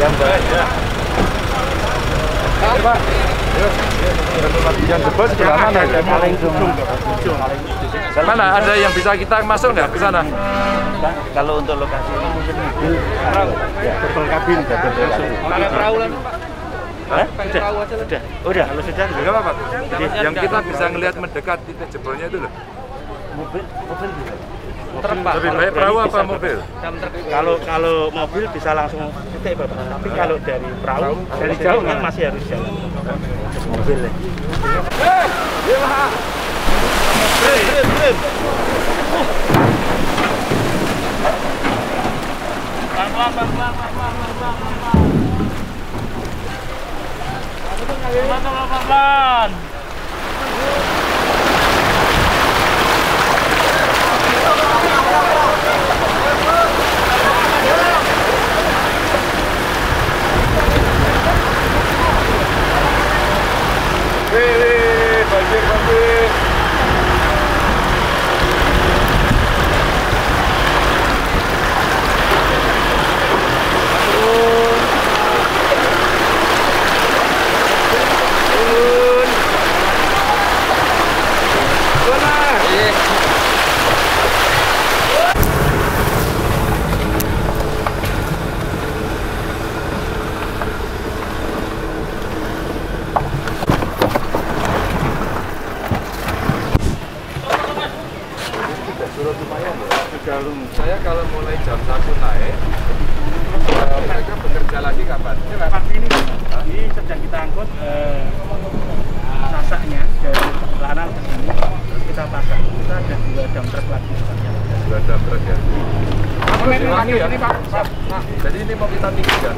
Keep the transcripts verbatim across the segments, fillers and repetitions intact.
Mana ada yang bisa kita masuk nggak ke sana? Kalau untuk lokasi ini mungkin perahu, double kabin, double perahu lah. Hah? Udah, udah, udah. Kalau sudah nggak apa-apa. Yang kita bisa ngelihat mendekat titik jebolnya itu loh. Mobil, mobil juga. Terbang. Lebih baik perahu apa mobil? Kalau kalau mobil bisa langsung titik bapak. Tapi kalau dari perahu dari jauh kan masih harus jalan. Mobil lah. Hei, gila. Hei, hei. Pelan, pelan, pelan, pelan, pelan, pelan. Pelan, pelan, pelan, pelan. Saya kalau mulai jam satu naik, uh, mereka bekerja lagi kapan? Pagi ini, ini sedang kita angkut uh, sasaknya dari Lanal ke sini, terus kita pasang. Kita ada dua dam truk lagi. Dua dam truk ya? Lagi ya? Jadi ini mau kita tinggikan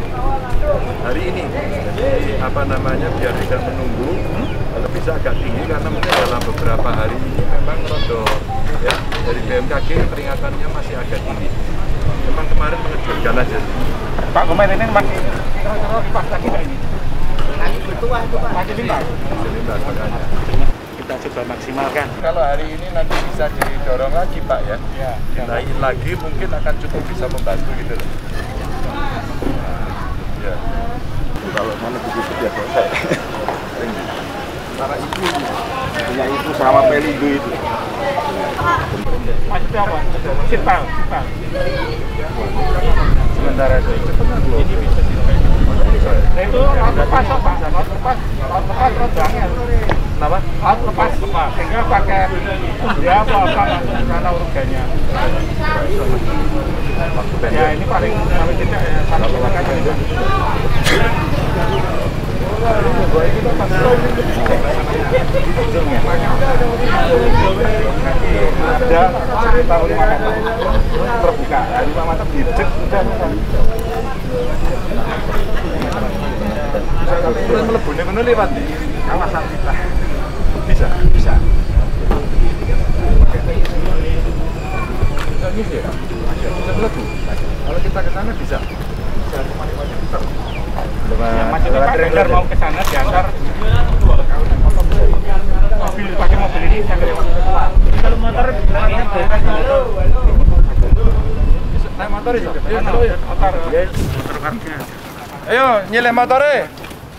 hari ini. Jadi apa namanya biar tidak menunggu, kalau bisa agak tinggi karena mungkin dalam beberapa hari ini memang rodo. Ya, dari B M K G peringatannya masih agak tinggi. Memang kemarin mengejutkan aja. Pak, kemarin ini masih kira-kira pas lagi nggak ini? Lagi bertuah itu Pak. Masih limbas. Masih limbas makanya. Kita coba maksimalkan. Kalau hari ini nanti bisa didorong lagi Pak ya. Ya. Dinaikin lagi mungkin akan cukup bisa membantu gitu loh. Ya. Kalau mana begitu dia selesai. Para ibu, punya ibu sama pelindo itu. Sipang, sipang. Sementara itu. Ini bisa dipakai. Itu laut lepas, Pak. Laut lepas, laut lepas rodangnya. Kenapa? Laut lepas, lepas. Sehingga pakai kuda atau apa masuk ke sana uruganya. Ya ini paling paling tidak ya satu orang aja. Ada sekitar lima meter terbuka, lima meter dicek sudah. Kalau melebunnya benar lewat di kawasan kita bisa, bisa. Bisa nih ya, bisa melebu. Kalau kita ke sana bisa, bisa kemana-mana kita. Maksudnya Pak Rendar mau ke sana diantar mobil, pakai mobil ini sampai lewat kalau motor naik motor itu motor kartnya ayo nyilih motornya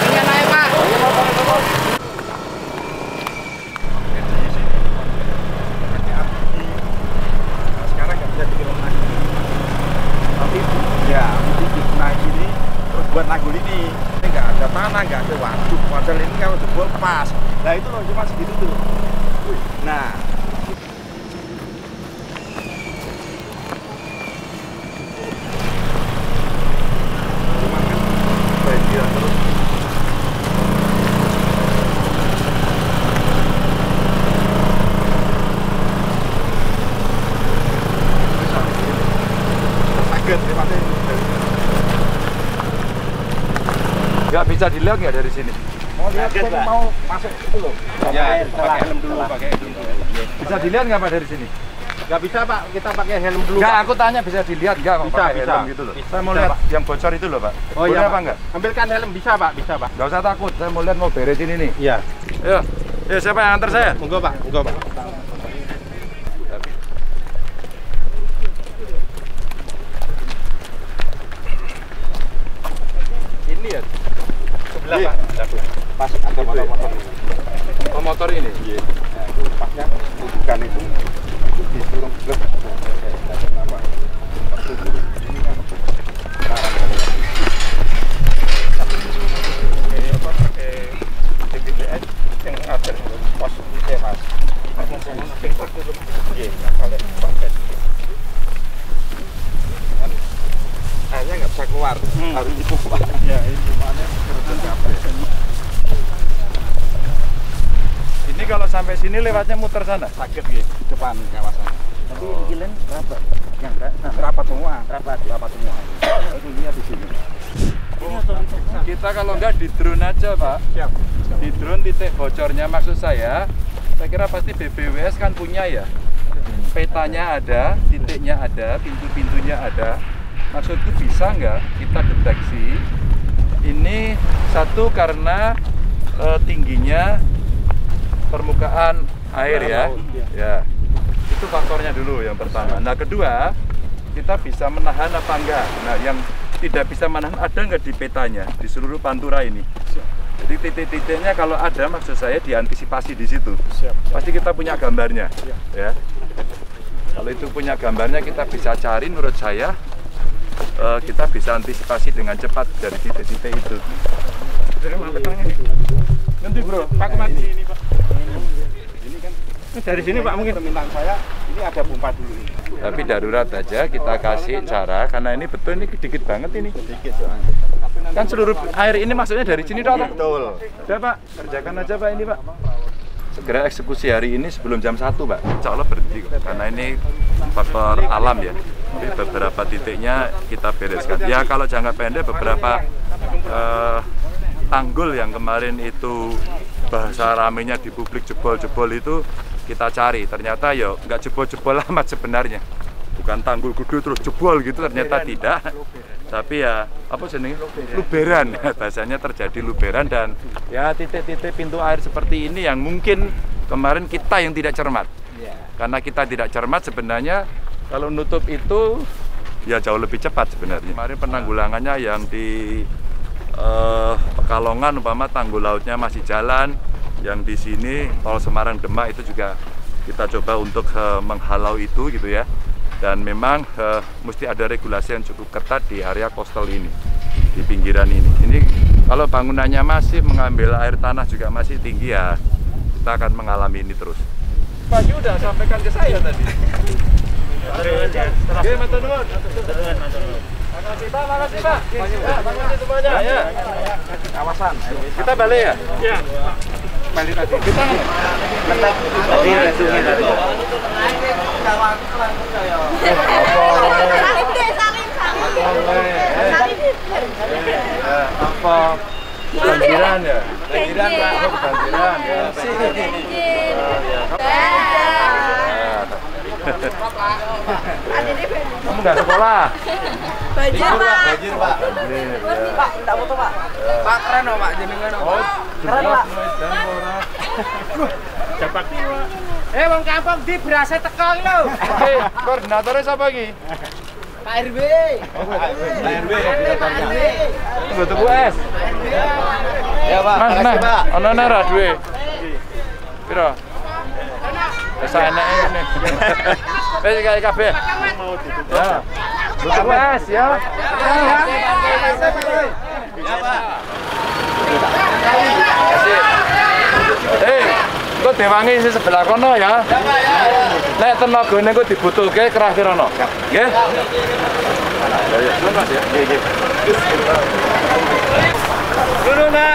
ini naik Pak buat tanggul ini, ini nggak ada tanah, nggak ada waduk, model ini kalau jebol pas, nah itu loh cuma segitu tuh. Nah, cuma kan bagian terus. Sakit, terima kasih. Nggak bisa dilihat nggak dari sini? Mau lihat, saya mau masuk itu loh. Ya, pakai helm dulu, pakai helm dulu. Bisa dilihat nggak Pak dari sini? Nggak bisa Pak, kita pakai helm dulu. Nggak, aku tanya bisa dilihat nggak Pak? Bisa, bisa. Helm gitu loh. Bisa, saya mau bisa, lihat Pak. Yang bocor itu loh Pak. Oh boleh iya apa nggak? Ambilkan helm, bisa Pak, bisa Pak. Nggak usah takut, saya mau lihat mau beres ini nih. Iya. Ayo, ayo siapa yang antar saya? Monggo Pak, monggo Pak. Ini ya? Sebelah Pak. Pas ada motor-motor ini. Oh motor ini? Iya. Pasnya bukan itu. Disuruh blek. Ini apa pakai D P D S yang ada pos itu ya Mas. Hanya nggak bisa keluar, harus dibuka. Ya itu makanya ini kalau sampai sini lewatnya muter sana? Sakit gitu, depan kawasan. Tapi oh. Yang rapat. Yang nah, rapat semua, rapat, rapat semua. Itu dia di sini. Oh, kita kalau enggak di drone aja, Pak. Siap. Di drone titik bocornya maksud saya, saya kira pasti B B W S kan punya ya. Petanya ada, titiknya ada, pintu-pintunya ada. Maksudku bisa nggak kita deteksi ini satu karena e, tingginya permukaan air ya. Ya itu faktornya dulu yang pertama. Nah kedua kita bisa menahan apa enggak. Nah yang tidak bisa menahan ada enggak di petanya di seluruh Pantura ini. Jadi titik-titiknya kalau ada maksud saya diantisipasi di situ. Pasti kita punya gambarnya ya. Kalau itu punya gambarnya kita bisa cari menurut saya e, kita bisa antisipasi dengan cepat dari titik-titik itu. Nanti bro, Pak Kumat di sini Pak. Ini kan dari sini Pak mungkin permintaan saya ini ada pompa dulu. Tapi darurat aja kita kasih cara karena ini betul ini sedikit banget ini. Sedikit soalnya. Kan seluruh air ini maksudnya dari sini dong. Betul. Udah Pak, kerjakan aja Pak ini Pak. Segera eksekusi hari ini sebelum jam satu Pak. Insya Allah berhenti karena ini faktor alam ya. Jadi beberapa titiknya kita bereskan. Ya kalau jangka pendek beberapa uh, tanggul yang kemarin itu bahasa ramenya di publik jebol-jebol itu kita cari, ternyata ya nggak jebol-jebol amat sebenarnya, bukan tanggul gede terus jebol gitu ternyata luberan. Tidak, tapi ya apa jenenge luberan, bahasanya terjadi luberan dan ya titik-titik pintu air seperti ini yang mungkin kemarin kita yang tidak cermat, karena kita tidak cermat sebenarnya kalau nutup itu ya jauh lebih cepat sebenarnya. Kemarin penanggulangannya yang di Uh, Pekalongan umpama tanggul lautnya masih jalan, yang di sini tol Semarang Demak itu juga kita coba untuk uh, menghalau itu gitu ya. Dan memang uh, mesti ada regulasi yang cukup ketat di area coastal ini, di pinggiran ini. Ini kalau bangunannya masih mengambil air tanah juga masih tinggi ya, kita akan mengalami ini terus. Pak Yu udah sampaikan ke saya tadi. Oke, matur nuwun. Makasih Pak, makasih Pak. Makasih semuanya. Ya, ya. Kawasan. Kita balik ya? Iya. Balik tadi. Kita ngetap tadi langsungnya tadi. Apa? Banjiran ya? Banjiran Pak. Banjiran ya. Kamu nggak sekolah? Bajir Pak. Bajir Pak. Pak, minta foto Pak. Pak keren dong Pak, jenengan dong. Keren Pak. Cepat. Eh, wong kampung di berasa tekang lo. Eh, koordinatornya siapa lagi? Pak R W. Pak R W. Pak R W. Buat tunggu es. Ya Pak. Mas Pak. Ono nara duwe. Piro? Bisa enak ini. Bisa kayak kafe. Ya. Mas ya. Ya Pak. Eh, kok dewangi sih sebelah kono ya? Nek tenagane kok dibutuhke kerah kirono. Nggih. Dulu Nak.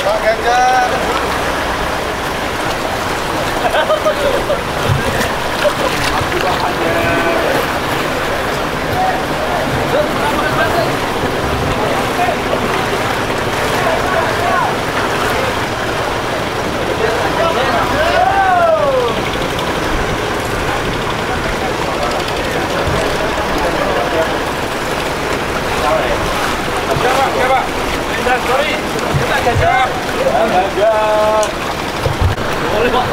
Pak Jajah. Jajah. Boleh Pak,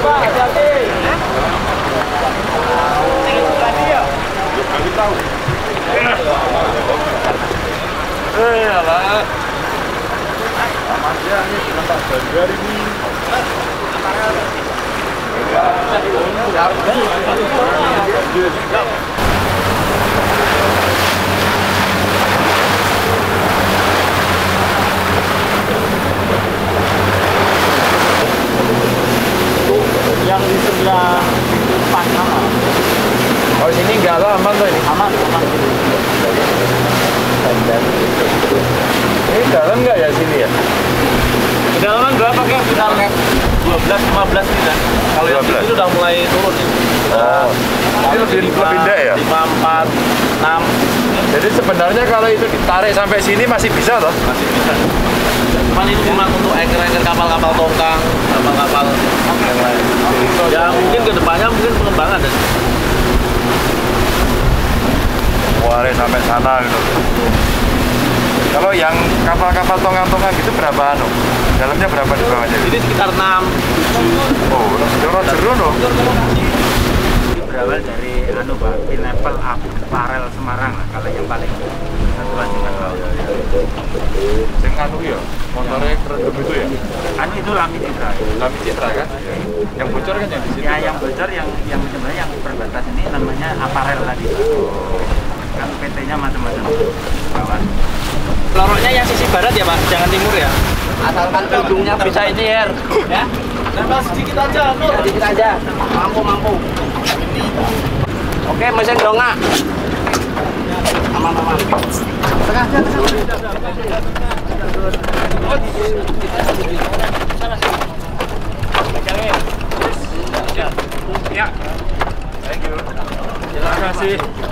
Pak, hati-hati. Ingin berani ya? Kami tahu. Eh, alah. Amannya ini kenapa bandar ini? Yang di sebelah depan sama. Oh, sini enggak lah, aman tuh ini. Aman, aman. Ini dalam enggak ya sini ya? Kedalaman berapa kayak sekitar dua belas lima belas meter. Kalau yang itu udah mulai turun ya. Oh. Ini lebih rendah ya? lima empat enam. Jadi sebenarnya kalau itu ditarik sampai sini masih bisa toh? Masih bisa. Cuman itu cuma untuk anchor-anchor kapal-kapal tongkang, kapal-kapal yang lain. Ya mungkin kedepannya mungkin pengembangan deh. Warai sampai sana gitu. Kalau yang kapal-kapal tongkang-tongkang gitu berapa anu? Dalamnya berapa di bawah aja? Ini sekitar enam tujuh. Oh, jero-jero dong. Berawal dari anu Pak, Pineapple Aparel Semarang lah kalau yang paling satuan dengan laut. Sing anu ya, motornya kredem itu ya. Anu itu Lami Citra. Lami Citra kan? Ya. Yang bocor kan yang di situ. Ya, yang bocor yang yang sebenarnya yang berbatas ini namanya Aparel tadi. Kan P T-nya macam-macam. Kawan. Loroknya yang sisi barat ya Pak, jangan timur ya. Asalkan ujungnya bisa encer, ya. Nambah sedikit aja, Nur. Sedikit aja. Mampu, mampu. Oke, mesin dongak. Aman, aman. Tengah, tengah, tengah. Ya. Thank you. Terima kasih.